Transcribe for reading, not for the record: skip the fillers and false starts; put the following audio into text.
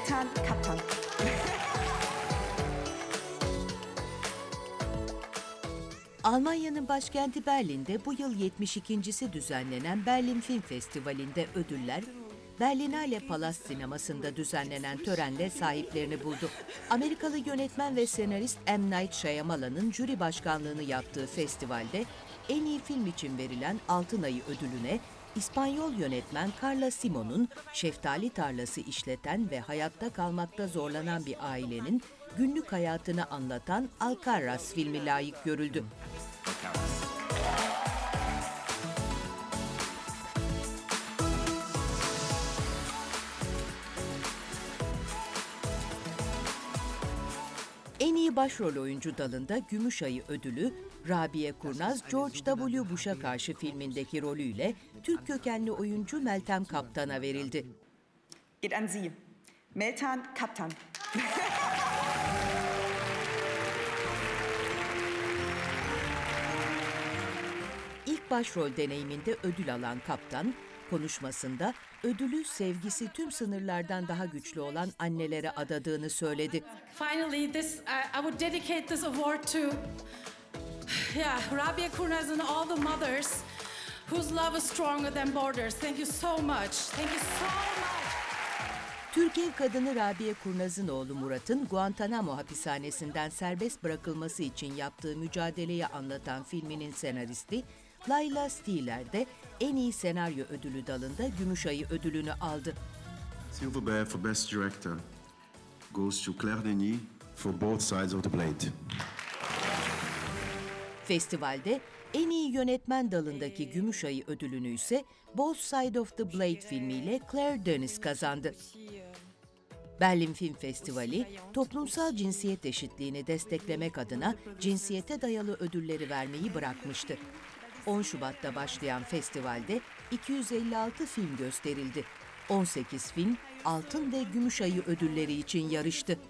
Meltem Kaptan. Almanya'nın başkenti Berlin'de bu yıl 72.si düzenlenen Berlin Film Festivali'nde ödüller, Berlinale Palas Sineması'nda düzenlenen törenle sahiplerini buldu. Amerikalı yönetmen ve senarist M. Night Shyamalan'ın jüri başkanlığını yaptığı festivalde en iyi film için verilen Altın Ayı ödülüne İspanyol yönetmen Carla Simon'un şeftali tarlası işleten ve hayatta kalmakta zorlanan bir ailenin günlük hayatını anlatan Alcarras filmi layık görüldü. En iyi başrol oyuncu dalında Gümüş Ayı ödülü, Rabiye Kurnaz George W. Bush'a Karşı filmindeki rolüyle Türk kökenli oyuncu Meltem Kaptan'a verildi. Geht an Sie. Meltem Kaptan. İlk başrol deneyiminde ödül alan Kaptan, konuşmasında ödülü sevgisi tüm sınırlardan daha güçlü olan annelere adadığını söyledi. Finally, I would dedicate this award to Rabia Kurnaz and all the mothers whose love is stronger than borders. Thank you so much. Thank you so much. Türkiye kadını Rabiye Kurnaz'ın oğlu Murat'ın Guantanamo hapishanesinden serbest bırakılması için yaptığı mücadeleyi anlatan filminin senaristi Layla Stiller de en iyi senaryo ödülü dalında Gümüş Ayı ödülünü aldı. Silver Bear for Best Director goes to Claire Denis for Both Sides of the Blade. Festivalde en iyi yönetmen dalındaki Gümüş Ayı ödülünü ise Both Sides of the Blade filmiyle Claire Denis kazandı. Berlin Film Festivali, toplumsal cinsiyet eşitliğini desteklemek adına cinsiyete dayalı ödülleri vermeyi bırakmıştı. 10 Şubat'ta başlayan festivalde 256 film gösterildi. 18 film Altın ve Gümüş Ayı ödülleri için yarıştı.